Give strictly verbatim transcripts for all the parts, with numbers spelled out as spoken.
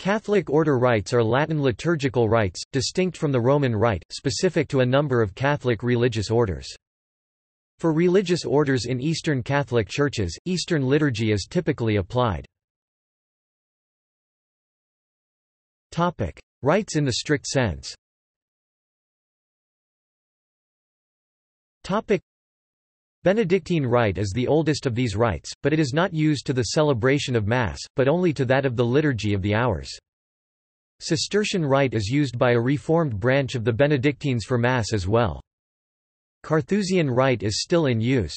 Catholic order rites are Latin liturgical rites, distinct from the Roman Rite, specific to a number of Catholic religious orders. For religious orders in Eastern Catholic Churches, Eastern liturgy is typically applied. Rites in the strict sense. Benedictine Rite is the oldest of these rites, but it is not used to the celebration of Mass, but only to that of the Liturgy of the Hours. Cistercian Rite is used by a reformed branch of the Benedictines for Mass as well. Carthusian Rite is still in use.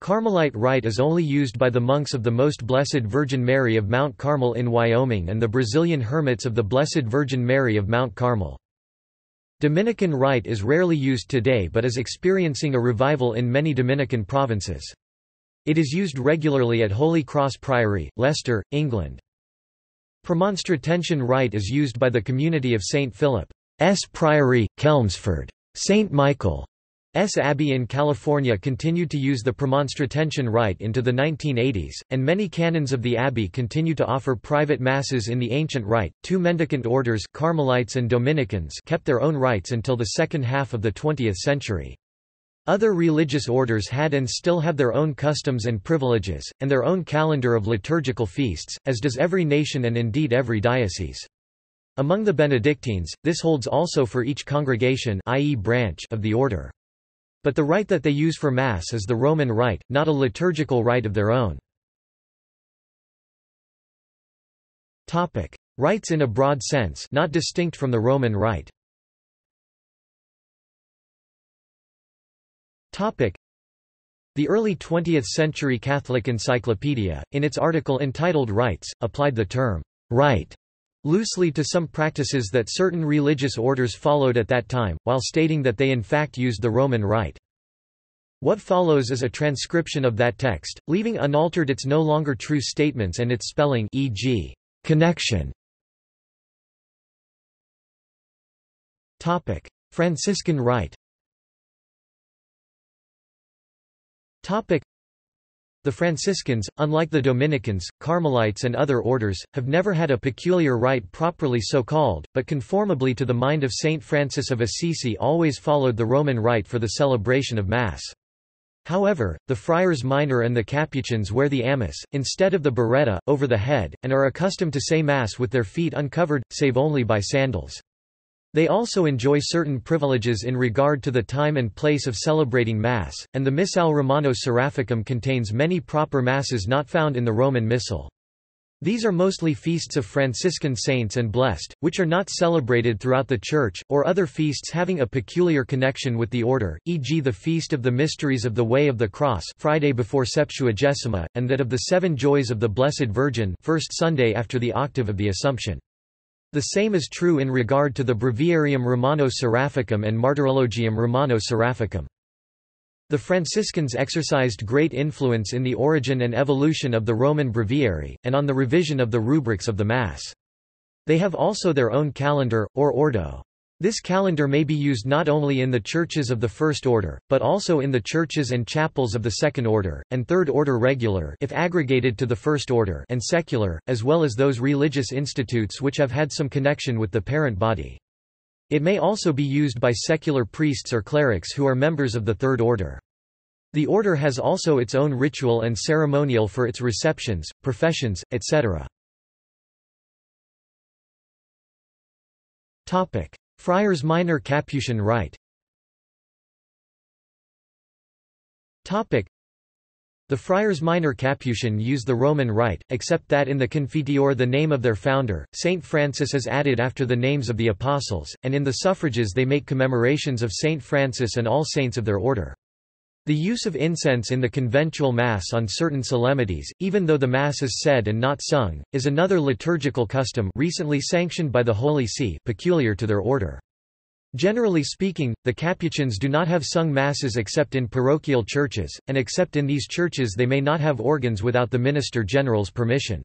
Carmelite Rite is only used by the monks of the Most Blessed Virgin Mary of Mount Carmel in Wyoming and the Brazilian hermits of the Blessed Virgin Mary of Mount Carmel. Dominican Rite is rarely used today but is experiencing a revival in many Dominican provinces. It is used regularly at Holy Cross Priory, Leicester, England. Premonstratensian Rite is used by the community of Saint Philip's Priory, Chelmsford. Saint Michael's Abbey in California continued to use the Premonstratensian Rite into the nineteen eighties, and many canons of the Abbey continue to offer private Masses in the ancient rite. Two mendicant orders, Carmelites and Dominicans, kept their own rites until the second half of the twentieth century. Other religious orders had and still have their own customs and privileges, and their own calendar of liturgical feasts, as does every nation and indeed every diocese. Among the Benedictines, this holds also for each congregation, that is branch, of the order. But the rite that they use for Mass is the Roman Rite, not a liturgical rite of their own. Topic: Rites in a broad sense, not distinct from the Roman Rite. Topic: The early twentieth century Catholic Encyclopedia, in its article entitled Rites, applied the term rite loosely to some practices that certain religious orders followed at that time, while stating that they in fact used the Roman Rite. What follows is a transcription of that text, leaving unaltered its no longer true statements and its spelling, for example, connection. Topic: Franciscan Rite. Topic: The Franciscans, unlike the Dominicans, Carmelites and other orders, have never had a peculiar rite properly so called, but conformably to the mind of Saint Francis of Assisi always followed the Roman Rite for the celebration of Mass. However, the Friars Minor and the Capuchins wear the amice, instead of the beretta, over the head, and are accustomed to say Mass with their feet uncovered, save only by sandals. They also enjoy certain privileges in regard to the time and place of celebrating Mass, and the Missal Romano Seraphicum contains many proper Masses not found in the Roman Missal. These are mostly feasts of Franciscan saints and blessed, which are not celebrated throughout the Church, or other feasts having a peculiar connection with the order, for example the Feast of the Mysteries of the Way of the Cross Friday before Septuagesima, and that of the Seven Joys of the Blessed Virgin first Sunday after the Octave of the Assumption. The same is true in regard to the Breviarium Romano Seraphicum and Martyrologium Romano Seraphicum. The Franciscans exercised great influence in the origin and evolution of the Roman Breviary, and on the revision of the rubrics of the Mass. They have also their own calendar, or ordo. This calendar may be used not only in the churches of the First Order, but also in the churches and chapels of the Second Order, and Third Order regular if aggregated to the First Order and secular, as well as those religious institutes which have had some connection with the parent body. It may also be used by secular priests or clerics who are members of the Third Order. The order has also its own ritual and ceremonial for its receptions, professions, et cetera. Friars Minor Capuchin Rite. The Friars Minor Capuchin use the Roman Rite, except that in the Confiteor the name of their founder, Saint Francis, is added after the names of the Apostles, and in the suffrages they make commemorations of Saint Francis and all saints of their order. The use of incense in the conventual Mass on certain solemnities, even though the Mass is said and not sung, is another liturgical custom recently sanctioned by the Holy See peculiar to their order. Generally speaking, the Capuchins do not have sung Masses except in parochial churches, and except in these churches they may not have organs without the Minister General's permission.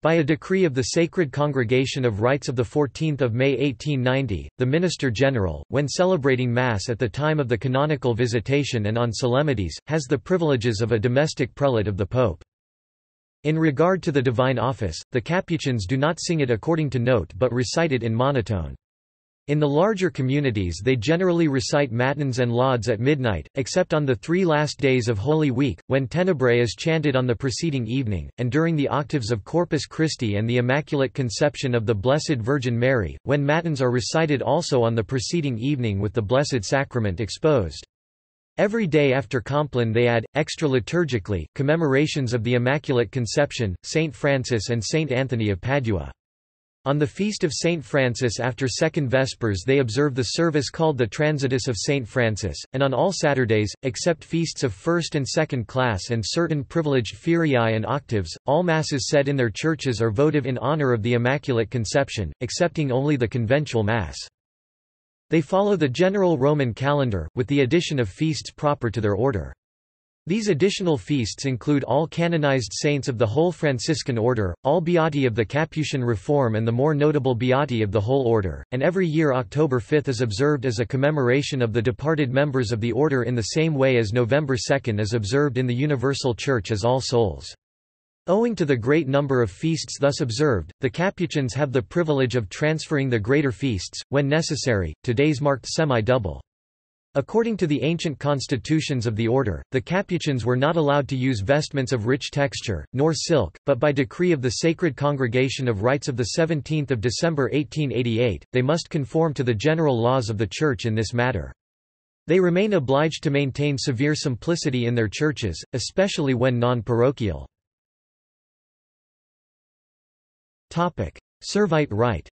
By a decree of the Sacred Congregation of Rites of fourteenth of May eighteen ninety, the Minister General, when celebrating Mass at the time of the canonical visitation and on solemnities, has the privileges of a domestic prelate of the Pope. In regard to the divine office, the Capuchins do not sing it according to note but recite it in monotone. In the larger communities they generally recite matins and lauds at midnight, except on the three last days of Holy Week, when Tenebrae is chanted on the preceding evening, and during the octaves of Corpus Christi and the Immaculate Conception of the Blessed Virgin Mary, when matins are recited also on the preceding evening with the Blessed Sacrament exposed. Every day after Compline they add, extra liturgically, commemorations of the Immaculate Conception, Saint Francis and Saint Anthony of Padua. On the feast of Saint Francis after Second Vespers they observe the service called the Transitus of Saint Francis, and on all Saturdays, except feasts of first and second class and certain privileged feriae and octaves, all masses said in their churches are votive in honor of the Immaculate Conception, excepting only the conventual mass. They follow the general Roman calendar, with the addition of feasts proper to their order. These additional feasts include all canonized saints of the whole Franciscan order, all beati of the Capuchin reform and the more notable beati of the whole order, and every year October fifth is observed as a commemoration of the departed members of the order in the same way as November second is observed in the Universal Church as All Souls. Owing to the great number of feasts thus observed, the Capuchins have the privilege of transferring the greater feasts, when necessary, to days marked semi-double. According to the ancient constitutions of the order, the Capuchins were not allowed to use vestments of rich texture, nor silk, but by decree of the Sacred Congregation of Rites of seventeenth of December eighteen eighty-eight, they must conform to the general laws of the Church in this matter. They remain obliged to maintain severe simplicity in their churches, especially when non-parochial. Servite rite.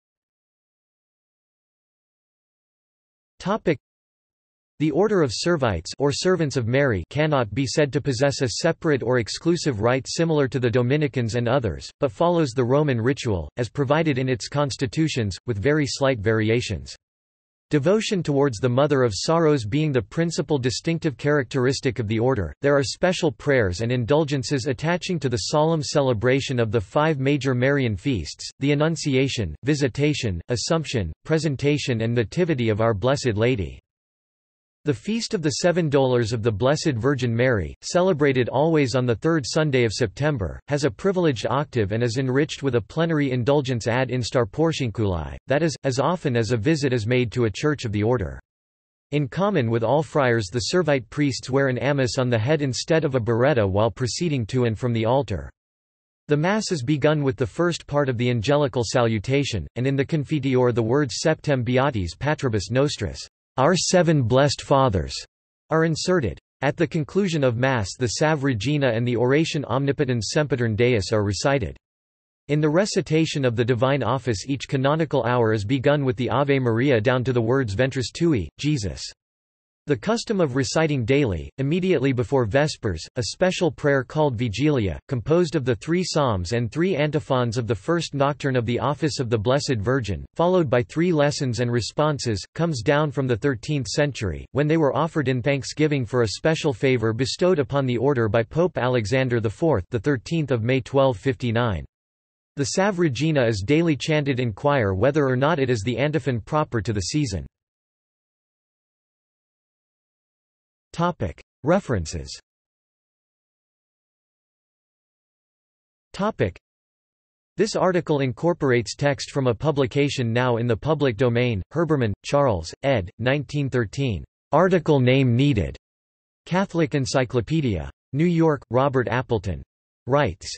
The order of Servites or servants of Mary cannot be said to possess a separate or exclusive rite similar to the Dominicans and others, but follows the Roman ritual, as provided in its constitutions, with very slight variations. Devotion towards the Mother of Sorrows being the principal distinctive characteristic of the order, there are special prayers and indulgences attaching to the solemn celebration of the five major Marian feasts, the Annunciation, Visitation, Assumption, Presentation and Nativity of Our Blessed Lady. The Feast of the Seven Dolours of the Blessed Virgin Mary, celebrated always on the third Sunday of September, has a privileged octave and is enriched with a plenary indulgence ad instar portiunculae, that is, as often as a visit is made to a church of the order. In common with all friars the Servite priests wear an amice on the head instead of a beretta while proceeding to and from the altar. The Mass is begun with the first part of the angelical salutation, and in the Confiteor the words Septem Beatis Patribus Nostris, Our Seven Blessed Fathers, are inserted. At the conclusion of Mass the Salve Regina and the oration Omnipotens Sempitern Deus are recited. In the recitation of the Divine Office each canonical hour is begun with the Ave Maria down to the words Ventris Tui, Jesus. The custom of reciting daily, immediately before Vespers, a special prayer called Vigilia, composed of the three psalms and three antiphons of the first nocturne of the Office of the Blessed Virgin, followed by three lessons and responses, comes down from the thirteenth century, when they were offered in thanksgiving for a special favour bestowed upon the order by Pope Alexander the Fourth, the thirteenth of May twelve fifty-nine. The Salve Regina is daily chanted in choir whether or not it is the antiphon proper to the season. References. This article incorporates text from a publication now in the public domain, Herbermann, Charles, ed. nineteen thirteen. Article name needed. Catholic Encyclopedia. New York, Robert Appleton. Writes.